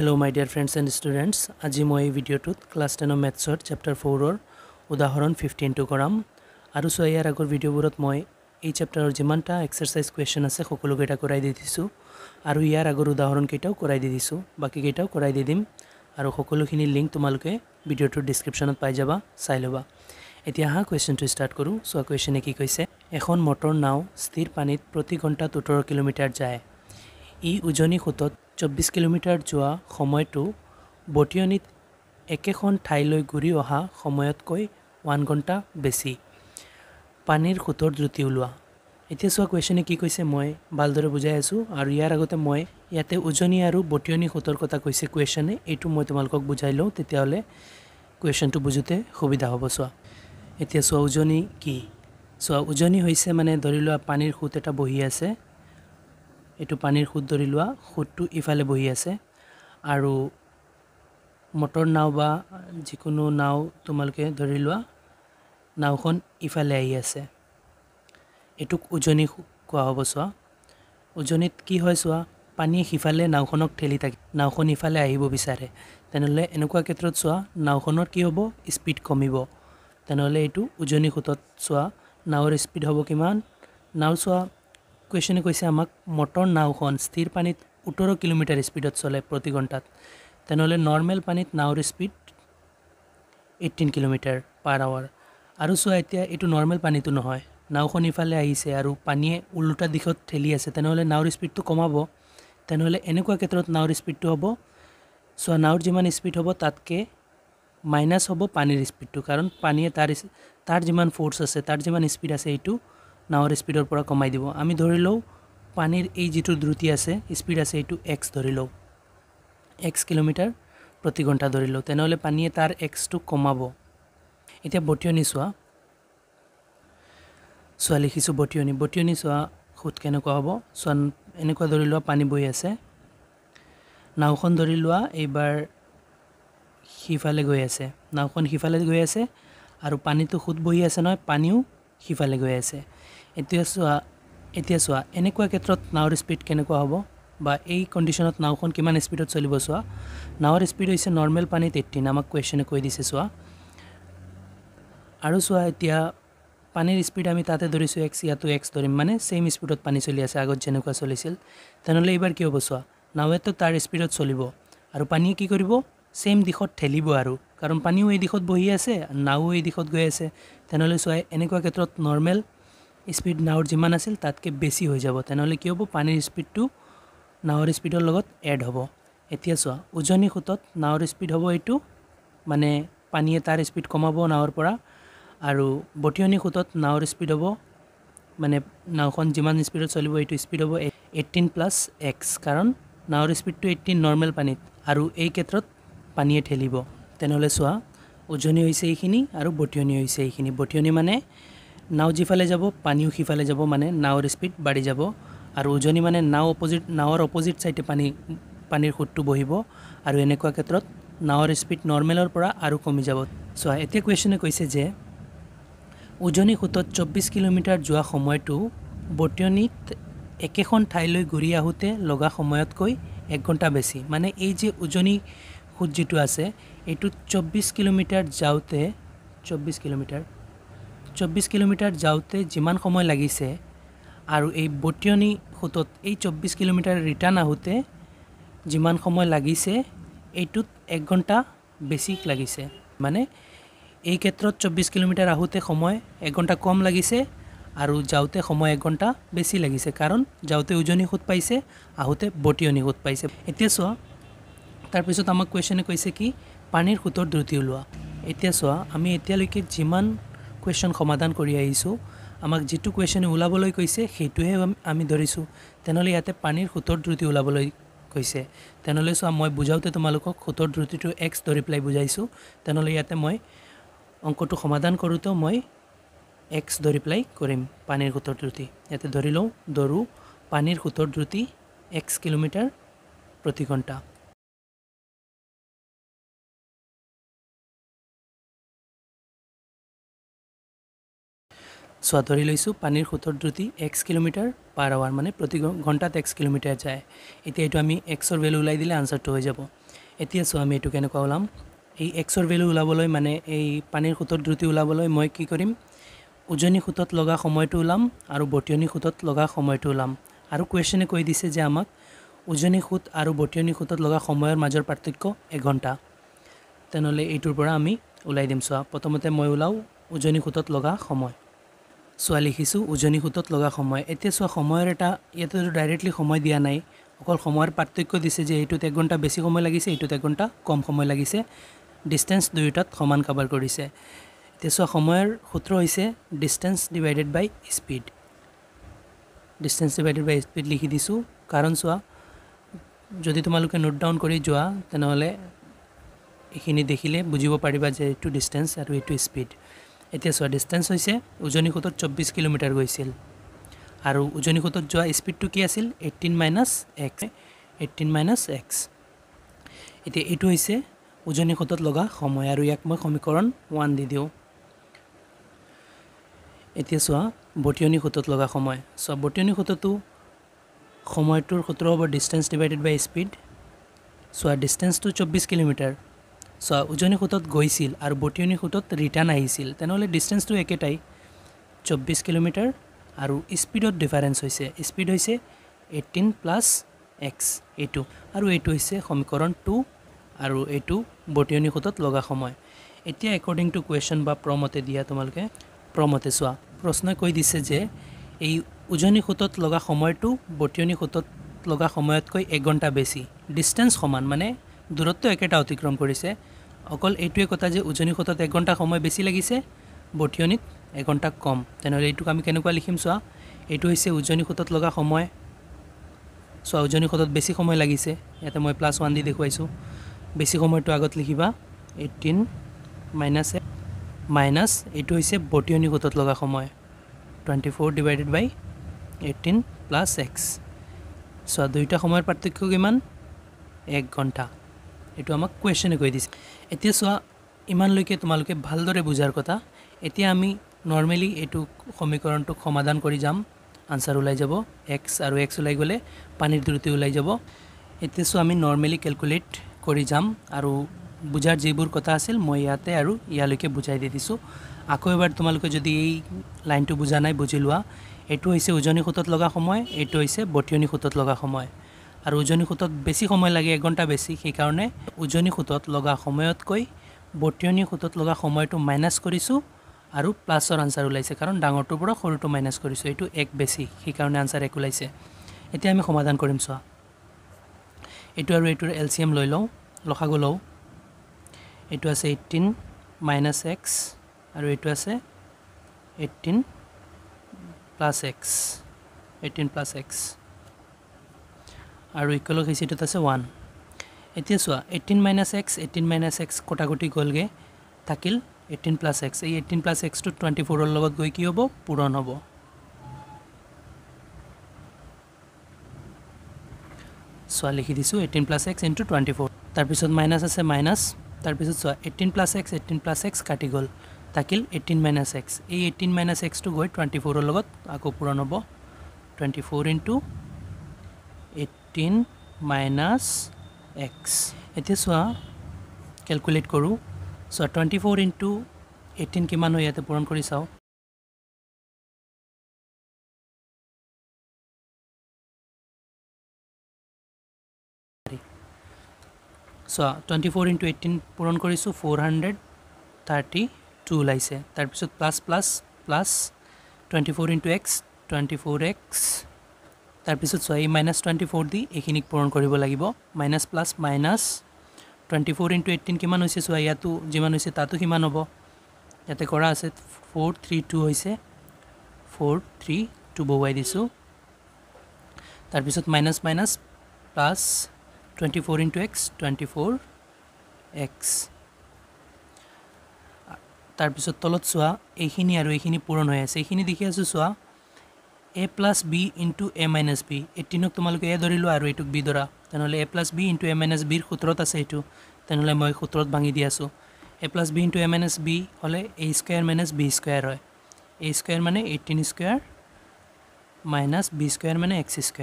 Hello my dear friends and students आज मैं video class 10 मैथ्सर chapter 4 उदाहरण 15 तो कराम और सो यार आगर भिडिओबूर मैं ये चैप्टर जिमानटा एक्सरसाइज क्वेश्चन आसे सकलोकटा कराई दी दिसु और यार आगर उदाहरण केटाओ कराई दी दिसु बाकी केटाओ कराई दी दिम और सकलोखिनि लिंक तुमालोके भिडिओटोर डिस्क्रिप्शनत पाई जाबा चाइ लबा। एतिया हा क्वेश्चन तो स्टार्ट करूँ। सो क्वेश्चने कि कइसे एखन मोटर नाव स्थिर पानीत प्रति घंटा 17 किलोमीटर जाए। इ उजनी खुतत 24 किलोमीटर जो समय बटियनीत एक ठाई घूरी अहा समयतक 1 घंटा बेसि। पानीर खुतर जुटी उलवा। इतना चुना क्वेश्चने कि कैसे मैं भलदरे बुझाई आसूँ और यार आगते मैं इते उजनी और बटियनी खुतर कथा कैसे क्वेश्चने यू मैं तुमको बुझाई लूँ तेल क्वेश्चन तो बुझोते सुविधा हम। चुना इतना चुना उजनी कि चुना उजनी से मानने धरी ला पानीर खुत एट बहि आसे यू पानीर खुद धरी ला खुद इफाले बहि आसे और मटर नाव बा जिको नाव तुमलोके धरी ला नावखन इफाले आई आसे एटुक उजनी क्या हम। चुना उजनीत कि है चुना पानी सिफाले नावखनक ठेली थाके नावखन इफाले आहिब बिचारे तेनहले एनेकुवा क्षेत्रत चुना नावखनर कि हब स्पीड कमिब तेनहले एटु उजनी खुतत चुना नावर स्पीड हब किमान नाव। चुना क्वेश्चने कैसे आमक मटर नावखन स्थिर पानीत 18 किलोमीटर स्पीडत चले प्रति घंटात तेनहले नर्मेल पानीत नावर स्पीड 18 किलोमीटर पर आवर और चुना एतिया एटु नर्मेल पानी तो नहय नावखन इफाले आहिसे और पानीये उल्टा दिखत ठेली आसे तेनहले नावर स्पीड तो कमाब तेनहले एनेकुवा क्षेत्रत नावर स्पीड तो हब चुना नावर जिमान स्पीड हब तातके माइनास हब पानीर स्पीड कारण पानीये तार जिमान फोर्स आसे तार जिमान स्पीड आसे एटु नावर स्पीडर पर कमाई दिबो। आमी धरि लौ पानीर ए जितु द्रुति आसे स्पीड आसे एटु एक्स धरि लौ एक्स किलोमीटर प्रति घंटा धरि लौ तेनहले पानीये तार एक्स टु कमाबो। एतिया बटियनी चुना चुना लिखिसु बटियनी बटियनी चुना खुद केनेकुवा हब चुना एनेकुवा धरि ला पानी बहि आसे नावखन धरि ला एबार सिफाले गई आसे नावखन सिफाले गई आसे और पानी तो खुद बहि आसे नय पानीओ सिफाले गई आसे। এতিয়া চোৱা এনেকুৱা ক্ষেত্ৰত নাওৰ স্পীড কেনেকুৱা হ'ব বা এই কণ্ডিশ্যনত নাওখন কিমান স্পীডত চলিব। চোৱা নাওৰ স্পীড হৈছে নৰ্মেল পানীত 18 আমাক কুৱেশ্যনে কৈ দিছে। চোৱা আৰু চোৱা এতিয়া পানীৰ স্পীড আমি তাতে ধৰিছোঁ x ইয়াতো x ধৰিম মানে সেম স্পীডত পানী চলি আছে আগত যেনেকুৱা চলিছিল তেনহলে এবাৰ কি হ'ব। চোৱা নাওটো তাৰ স্পীডত চলিব আৰু পানীয়ে কি কৰিব সেম দিশত ঠেলিব আৰু কাৰণ পানীও এই দিশত বহি আছে নাও এই দিশত গৈ আছে তেনহলে চোৱা এনেকুৱা ক্ষেত্ৰত নৰ্মেল स्पीड नावर जिमान आसिल तातके बेसी हो जाब तेनहले कि हब पानीर स्पीड तो नावर स्पीडर लगत एड हब। एतिया चुना उजनी खुतत नावर स्पीड हब एटु माने पानीये तार स्पीड कमाब नावर परा आरो बटियनी खुतत नावर स्पीड हब माने नावखन जिमान स्पीडत चलिब एटु स्पीड हब 18 प्लस एक्स कारण नावर स्पीड तो 18 नर्मेल पानीत आरो ए क्षेत्रत पानीये ठेलिब तेनहले चुना उजनी होइसे एखिनि आरो बटियनी होइसे एखिनि बटियनी माने नाव जिफाले जाब पानीओ सिफाले जाब माने नावर स्पीड बाढ़ी जाब और उजनी माने नाव अपोजिट नावर अपोजिट साइडे पानीर खुदटो बहिब और एनेकुवा क्षेत्रत नावर स्पीड नर्मेलर परा आरो कमी जाब। सो एतिया क्वेश्चने कैसे जे उजनी खुतत 24 किलोमीटर जोआ समयटो बटियनीत एकेखन ठाईलै घूरी आहुते लगा समयतक 1 घंटा बेसि माने एइ जे उजनी खुद जितु आसे एटु 24 किलोमीटर जाउते 24 किलोमीटर जाते जिमान समय लगिसे और ये बटियनी खुतत ये 24 किलोमीटर रिटार्न आहूते जिमान समय लगिसे यूत 1 घंटा बेसि लगिसे माने ये क्षेत्र 24 किलोमीटर आहूते समय 1 घंटा कम लगिसे और जाते समय 1 घंटा बेसि लगिसे कारण जाते उजनी खुद पाइसे आहूते बटियनी खुद पाइसे। एतिया चुना तार पिछत आमक क्वेश्चने कैसे कि पानीर खुतर द्रुति उलवा। एतिया चुना आमी एतियालैके जिमान क्वेश्चन समाधान कर आमक जी क्वेश्चने ऊल्बले कैसे सीटे आम धरसो तेनहले इते पानीर खुतर द्रुति ऊल्बले कैसे तेनहले चुना मैं बुझाते तुम लोग खुतर द्रुति तो एक्स धरी पे बुझाई तेनहले इते मैं अंक तो समाधान करूँ मैं एक्स धरी पे करम पानीर खुतर द्रुति इते धरी लौ दौरू पानीर खुतर द्रुति 1 किलोमीटर प्रति घंटा। चुना धरि लैसु पानीर खुतर द्रुति 1 किलोमीटर पर आवर माने प्रति घंटात 1 किलोमीटर जाए। एतिया एटु आमी एक्सर भेल्यू उलाई दिले आन्सारटो हो जाब। एतिया स्वामी एटु केनेकुवा उलाम ए एक्सर वैल्यू उलाबोलोय माने ए पानीर खुतत द्रुति उलाबोलोय मैं कि करिम उजनी खुतत लगा समयटो उलाम आरो बटियनी खुतत लगा समयटो उलाम। आरो क्वेश्चने কৈ দিছে যে আমাক उजनी खुत आरो बटियनी खुतत লগা সময়ৰ মাজৰ পাৰ্থক্য 1 ঘণ্টা। তেনলে এইটোৰ পৰা আমি উলাই দিম। সোয়া প্ৰথমতে মই উলাও উজনি খুতত লগা সময়। সোয়া লিখিছো উজনি খুতত লগা সময়। এতিয়া সোয়া সময়ৰ এটা ইয়াতে ডাইৰেক্টলি সময় দিয়া নাই, অকল সময়ৰ পাৰ্থক্য দিছে যে এইটোত 1 ঘণ্টা বেছি সময় লাগিছে, এইটোত 1 ঘণ্টা কম সময় লাগিছে। ডিসটেন্স দুইটাত সমান কভাৰ কৰিছে। এতিয়া সোয়া সময়ৰ সূত্ৰ হৈছে distance divided by speed. Distance divided by speed লিখি দিছো কাৰণ সোয়া যদি তোমালোকে নোট ডাউন কৰি যোৱা তেনহলে এখিনি দেখিলে বুজিব পাৰিবা যে এটু ডিসটেন্স আৰু এটু স্পিড। এতিয়া সোয়া ডিসটেন্স হৈছে উজনি খুতত 24 কিলোমিটার গৈছিল আৰু উজনি খুতত যোৱা স্পিডটো কি আছিল 18 - x। এতিয়া এটু হৈছে উজনি খুতত লগা সময় আৰু ইয়াক মই সমীকৰণ 1 দি দিও। এতিয়া সোয়া বটিয়নি খুতত লগা সময়। সোয়া বটিয়নি খুতটো সময়টোৰ সূত্ৰ হ'ব ডিসটেন্স ডিভাইডেড বাই স্পিড। সোয়া ডিসটেন্সটো 24 কিলোমিটার। সোয়া উজনি খুতত গৈছিল আৰু বটিয়নি খুতত ৰিটাৰ্ণ আহিছিল, তেনহলে ডিসটেন্সটো একেটাই 24 কিলোমিটার আৰু স্পিডৰ ডিফারেন্স হৈছে স্পিড হৈছে 18 + x। এটু আৰু এটু হৈছে সমীকৰণ 2 আৰু এটু বটিয়নি খুতত লগা সময়। এতিয়া अकॉर्डिंग टू क्वेश्चन বা প্ৰমতে দিয়া তোমালকে প্ৰমতে সোয়া প্ৰশ্নই কৈ দিছে যে এই उजनी खुतत लगा समय तो बटियनी खुतत लगा समयतक 1 घंटा बेसि डिस्टेंस समान माने दूरत्व एकेटा अतिक्रम करिसे। अकल एटुए कथा जे उजनी खुतत 1 घंटा समय बेसि लागिसे बटियनीत 1 घंटा कम, तेनहले एटुक आमी केनेकुवा लिखिम सोआ एटु होइसे उजनी खुतत लगा समय। सोआ उजनी खुतत बेसि समय लागिसे याते मैं प्लस 1 दि देखुवाइसु। बेसि समय तो आगत लिखिबा 18 - माइनस एटु होइसे बटियनी खुतत लगा समय 24 / 18 + x। सो दुईटा समय पार्थक्य किमान 1 घंटा। एटू आमक क्वेश्चने কৈ দিছে। এতিয়া সোয়া ইমান লৈকে তোমালোকে ভালদৰে বুজাৰ কথা। এতিয়া আমি নরমালি এটু সমীকৰণটো সমাধান কৰি যাম। আনসার উলাই যাব x আৰু x উলাই গলে পানীৰ দ্ৰুতি উলাই যাব। এতিয়া সোয়া আমি নরমালি ক্যালকুলেট কৰি যাম আৰু বুজাৰ যেবোৰ কথা আছিল মই ইয়াতে আৰু ইয়ালৈকে বুজাই দি দিছো। আকৌ এবাৰ তোমালোকে যদি এই লাইনটো বুজা নাই বুজিলুৱা এটু হৈছে উজনি খুতত লগা সময়, এটু হৈছে বটিয়নি খুতত লগা সময় আৰু উজনি খুতত বেছি সময় লাগে 1 ঘণ্টা বেছি, সেই কাৰণে উজনি খুতত লগা সময়তকৈ বটিয়নি খুতত লগা সময়টো মাইনাস কৰিছো আৰু প্লাসৰ আনসার ওলাইছে কাৰণ ডাঙৰটো পৰা সৰুটো মাইনাস কৰিছো, এটু 1 বেছি, সেই কাৰণে আনসার 1 ওলাইছে। এতিয়া আমি সমাধান কৰিম। সোয়া এটু আৰু এটুৰ এলসিএম লৈ লও, লসাগু লও। एटु आसे 18 - x और एटु आसे 18 + x 18 + x और इक्वल लिखिसे एटुत आसे 1। एतिया सोआ 18 - x कटाकटी गलगे थाकिल 18 + x। ए 18 + x टू 24 লগত গৈ কি হ'ব পূৰণ হ'ব। সোয়া লিখি দিছো 18 + x × 24। তাৰ পিছত মাইনাস আছে মাইনাস, तार पिछत सोआ 18 + x काटी गल ताकिल 18 - x। ए 18 - x टू गई 24 लगत आको पूरा नब 24 × 18 - x। एते सोआ कैलकुलेट करूँ। सोआ 24 × 18 किमान हो याते पूरण करी साओ। सो 24 × 18 पूरण करिसु 432 लाइसे। तार पिছত plus plus plus 24 × x 24 x। तार पिছত सोआ -24 दि एखिनिक पूरण करिबो लागिबो। माइनस प्लस माइनस 24 × 18 किमान होइसे सोआ यातु जिमान होइसे तातु किमान होबो याते কৰা আছে 432 होइसे 432 বহাই দিছো। तार पिছত minus minus plus 24 × x 24 x। तार पिছত তলত সোয়া এইখিনি আৰু এইখিনি পূৰণ হৈ আছে, এইখিনি দেখি আছো। সোয়া a + b × a - b 18 ক তোমালোকে a ধৰিলো আৰু এটুক b ধৰা, তেনহলে a + b × a - b ৰ সূত্ৰত আছে এটু, তেনহলে মই সূত্ৰত ভাঙি দি আছো। a + b × a - b হলে a² - b² হয়। a² মানে 18² - b² মানে x²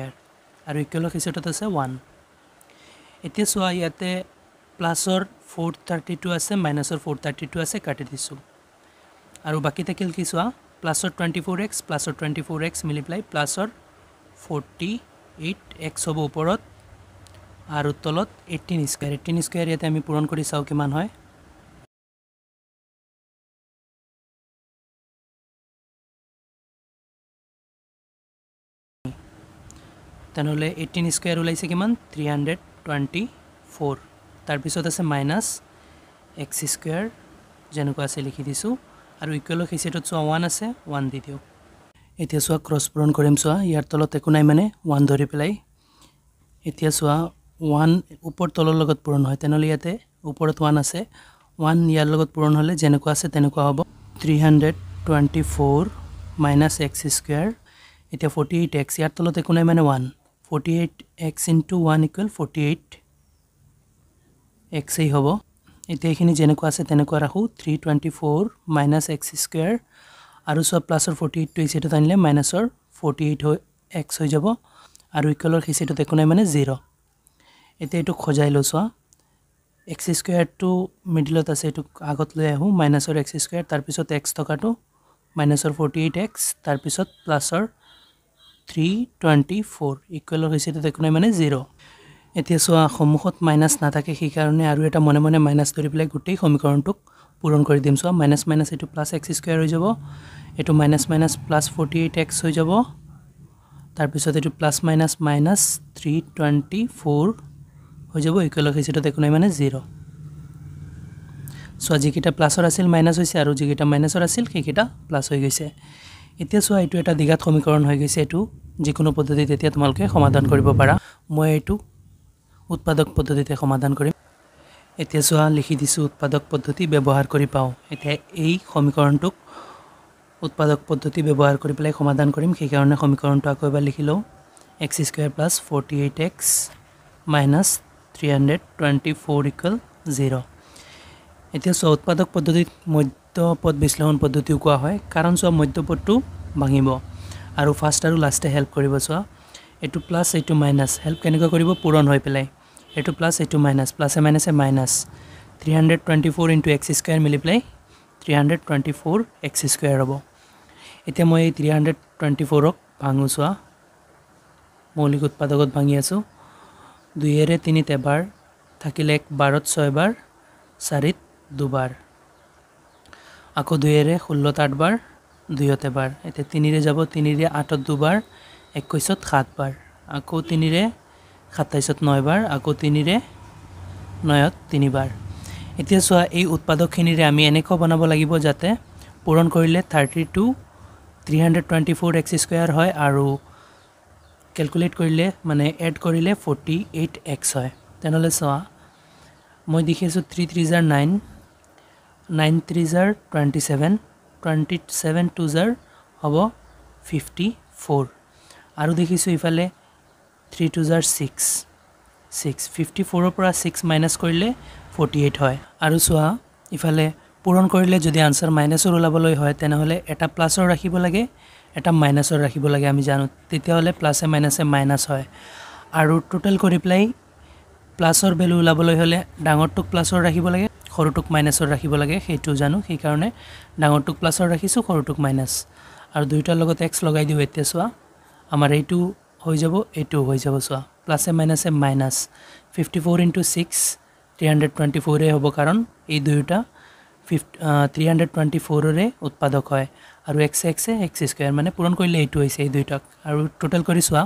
আৰু ইকুৱেল লিখিছো তাত আছে 1। এতিয়া সোয়া ইয়াতে प्लसर 432 आसे माइनसर 432 आसे काटि दिसु आरो बाकी तकिल कि सुआ प्लसर 24x प्लसर 24x मिली प्लाई प्लसर 48x होबो उपरत आरो तलत 18 स्क्वायर याते आमी पूरण करि साउ किमान होय तनले 18 स्क्वायर उलाइसे किमान 324 तार पिছত আছে माइनस x स्क्वायर जेनुका আছে লিখি দিছো আৰু ইকুৱেল হিচাপত সোয়া 1 আছে 1 দি দিও এতিয়া সোয়া ক্রস পূৰণ কৰিম সোয়া ইয়াৰ তলত একো নাই মানে 1 ধৰি পেলাই এতিয়া সোয়া 1 ওপৰ তলৰ লগত পূৰণ হয় তেনলে ইয়াতে ওপৰত 1 আছে 1 ইয়াৰ লগত পূৰণ হলে যেনেকুৱা আছে তেনেকুৱা হ'ব 324 - x স্কয়ার এতিয়া 48x ইয়াৰ তলত একো নাই মানে 1 48x * 1 = 48 x ही होबो इते एखिनि जेनेकुआ आसे तेनेकुआ राखु 324 - x स्क्वायर आरो सब प्लसर 48 टु इसेटा तानिले माइनसर 48 हो x होय जाबो आरो इक्वलर हिसेटा देखो नाय माने 0 इते एटु खोजाइलो सो x स्क्वायर टु मिडलत आसे एटु आगत লৈ আহু माइनसर x स्क्वायर तार पिसत x तकाटो माइनसर 48x तार पिसत प्लसर 324 इक्वलर हिसेटा देखो नाय माने 0 এতিয়া সোয়া সমুখত মাইনাস না থাকে কি কারণে আৰু এটা মনে মনে মাইনাস ধৰি পেলাই গুটেই সমীকৰণটোক পূৰণ কৰি দিম সোয়া মাইনাস মাইনাস এটো প্লাস x স্কয়ার হৈ যাব এটো মাইনাস মাইনাস প্লাস 48x হৈ যাব তাৰ পিছত এটো প্লাস মাইনাস মাইনাস 324 হৈ যাব ইকুৱেল হিচাপত দেখো নাই মানে 0 সোয়া যেকিটা প্লাসৰ আছিল মাইনাস হৈছে আৰু যেকিটা মাইনাসৰ আছিল কিকিটা প্লাস হৈ গৈছে এতিয়া সোয়া এটো এটা দ্বিঘাত সমীকৰণ হৈ গৈছে এটো যিকোনো পদ্ধতিতে তেতিয়া তোমালকে সমাধান কৰিব পাৰা মই এটো उत्पादक पद्धतिते समाधान करिम एते सोआ लिखि दिसु उत्पादक पद्धति व्यवहार करि पाऊ एते एई समीकरणटुक उत्पादक पद्धति व्यवहार करि पेले समाधान करिम के कारणे समीकरणटा कयबा लिखिलो x² + 48x - 324 = 0 एते सोआ उत्पादक पद्धति मध्यपद विश्लेषण पद्धतिउ कोआ হয় कारण सोआ मध्यपदटु भांगिबो आरो फार्स्ट आरो लास्टे हेल्प करिबो सोआ एटु प्लस एटु माइनस हेल्प केनेका करिबो पूरण होय पेले एटु प्लस एटु माइनस प्लस ए माइनस ए माइनस 324 * x स्क्वायर मिली प्ले 324 x स्क्वायर हबो एते मय 324 क भांगु सुआ मौलिक उत्पादकत भांगि आसु 2 एरे 3 ते बार থাকিলে 12 त 6 बार 4 त 2 बार आको 2 एरे 16 त 8 बार 2 ते बार एते 3 रे जाबो 3 रे 8 त 2 बार 21 त 7 बार आको 3 रे 27 9 बार आको 3 रे 9 3 बार এতিয়া সোয়া এই উৎপাদক খিনিৰে আমি এনেকৈ বনাব লাগিব যাতে পূৰণ কৰিলে 32 324 x স্কয়ার হয় আৰু ক্যালকুলেট কৰিলে মানে এড কৰিলে 48x হয় তেনলে সোয়া মই দেখিছো 3 3 * 9 9 3 * 27 27 2 * হ'ব 54 आरो देखिसु इफाले 3 2 * 6 6 54 পৰা 6 माइनस কৰিলে 48 হয় আৰু সোয়া ইফালে পূৰণ কৰিলে যদি आंसर মাইনাসৰ ওলাবলৈ হয় তেনে হলে এটা প্লাসৰ ৰাখিব লাগে এটা মাইনাসৰ ৰাখিব লাগে আমি জানো তেতিয়া হলে প্লাস এ মাইনাস হয় আৰু টোটাল কৰি প্লাই প্লাসৰ ভ্যালু ওলাবলৈ হলে ডাঙৰটুক প্লাসৰ ৰাখিব লাগে সৰুটুক মাইনাসৰ ৰাখিব লাগে সেইটো জানো সেই কাৰণে ডাঙৰটুক প্লাসৰ ৰাখিছো সৰুটুক মাইনাস আৰু দুইটাৰ লগত x লগাই দিও এতিয়া সোয়া आमार एटू होई जाबो सोआ प्लस ए माइनस 54 इनटू 6 324 ए होबो कारण ए दुइटा 324 रे उत्पादक होय आरो x x स्क्वायर माने पूरण करिले एटू होइसे ए दुइटाक आरो टोटल करि सोआ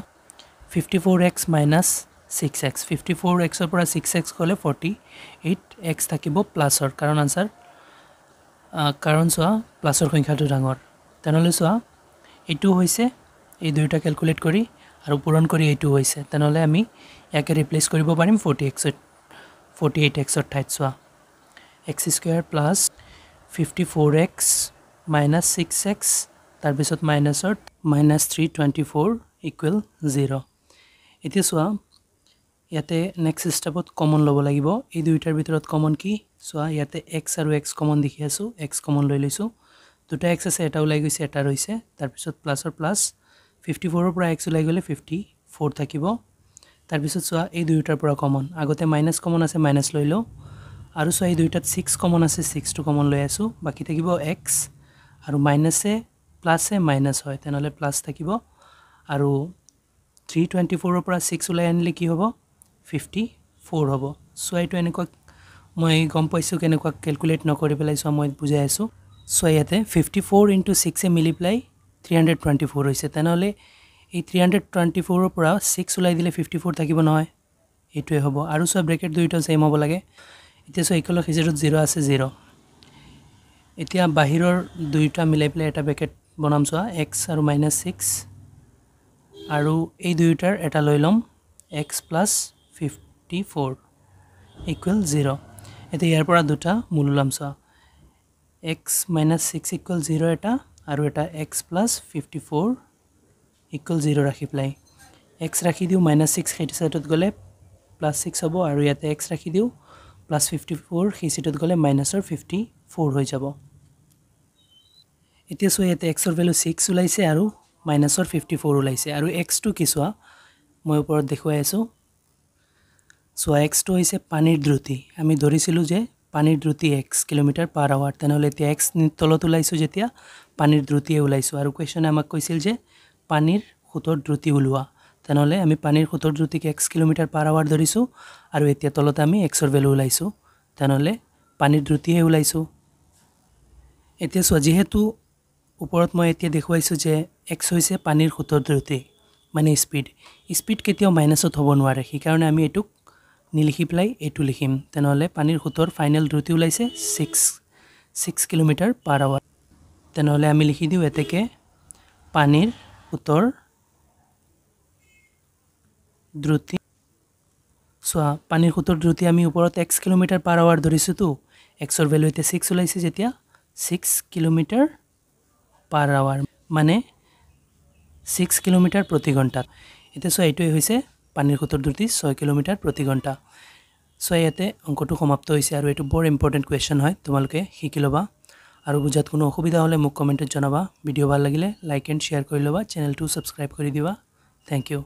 54x - 6x 54x পৰা 6x কলে 48x থাকিবো প্লাসৰ কাৰণ आंसर কাৰণ সোआ প্লাসৰ সংখ্যাটো ডাঙৰ তেনলে সোआ এটু হৈছে এই দুইটা ক্যালকুলেট কৰি আৰু পূৰণ কৰি এটু হৈছে তেনলে আমি ইয়াকে ৰিপ্লেস কৰিব পাৰিম 40x 48x ৰ ঠাইত সোয়া x² + 54x - 6x তাৰ পিছত মাইনাসৰ -324 = 0 এতিয়া সোয়া ইয়াতে নেক্সট স্টেপত কমন লব লাগিব এই দুইটাৰ ভিতৰত কমন কি সোয়া ইয়াতে x আৰু x কমন দেখি আছো x কমন লৈ লৈছো দুটা x আছে এটা ওলাই গৈছে এটা ৰৈছে তাৰ পিছত প্লাসৰ প্লাস 54 পৰা x লৈ গলে 54 থাকিব তাৰ পিছত সোয়া এই দুইটাৰ পৰা কমন আগতে মাইনাস কমন আছে মাইনাস লৈ লও और सो ये दुईटात सिक्स कमन आसे सिक्स टू कमन लै आसो बाकी थकिब एक्स और माइनासे प्लासे माइनास है तेनहले प्लास थकिब और 324 ৰ পৰা 6 ওলাই আনিলে কি হ'ব 54 হ'ব সো এইটো এনেকুৱা মই গম পাইছো কেনেকুৱা ক্যালকুলেট নকৰি পেলাইছো মই বুজাই আছো সো ইয়াতে 54 ইনটু 6 এ মিলিপ্লাই 324 হৈছে তেনহলে এই 324 ৰ পৰা 6 ওলাই দিলে 54 থাকিব নহয় এটোই হ'ব আৰু সো ব্র্যাকেট দুইটা সেম হ'ব লাগে এতিয়া সো ইকুৱেল হিজৰত 0 আছে 0 এতিয়া বাহিৰৰ দুইটা মিলাই পেলাই এটা ব্র্যাকেট বনাম সো x আৰু -6 आरो ए दुइटार एटा लय लम x प्लस 54 इक्वल 0 एते यार परा दुटा मूल लम सा x - 6 इक्वल 0 एटा आरो एटा x प्लस 54 इक्वल 0 राखि प्लाई x राखि दिउ -6 हेट सेटत गले +6 हबो आरो याते x राखि दिउ +54 हे सेटत गले -54 होय जाबो एते सो याते x र वैल्यू 6 उलाइसे आरो माइनसर 54 उलाइसे आरो x टू किसुआ মই উপৰত দেখুৱাই আছো সো x টু হৈছে পানীৰ দ্ৰুতি আমি ধৰিছিলো যে পানীৰ দ্ৰুতি x কিলোমিটাৰ পাৰ আৱাৰ তেনহলে তে x তলত উলাইছো যেতিয়া পানীৰ দ্ৰুতিয়ে উলাইছো আৰু কোৱেশ্চনে আমাক কৈছিল যে পানীৰ খুতৰ দ্ৰুতি উলুৱা তেনহলে আমি পানীৰ খুতৰ দ্ৰুতিক x কিলোমিটাৰ পাৰ আৱাৰ ধৰিছো আৰু এতিয়া তলত আমি x ৰ ভ্যালু উলাইছো তেনহলে পানীৰ দ্ৰুতিয়ে উলাইছো এতিয়া সো যেহেতু उपरत मैं एतिया देखुवाइसु जे x होइसे पानीर खुतर द्रुति माने स्पीड केतियाव माइनासत हब नोवारे कि कारणे आमी एटुक निलिखि पेलाई एटु लिखिम तेनहले पानीर खुतर फाइनल द्रुति उलाइसे 6 किलोमीटर पर आवर तेनहले आमी लिखि दिउ एतेके पानीर खुतर द्रुति सोआ पानीर खुतर द्रुति आमी उपरत x किलोमीटर पर आवर धरिसु तो x र भ्यालु एते 6 उलाइसे जेतिया 6 किलोमीटर पर आवर माने 6 किलोमीटर प्रति घंटा इते सो एटुए होइसे पानीर खुतर द्रुति 6 किलोमीटर प्रति घंटा सो याते अंकटु समाप्त होइसे आरो एटु बर इम्पोर्टेन्ट क्वेश्चन है तुमालोके हिकिलबा आरो बुझात कोनो असुविधा होले मुक कमेन्टत जनाबा भिडिओ ভাল লাগিলে लाइक एन्ड शेयर करि लबा चैनल टु सब्सक्राइब करि दिबा थैंक यू।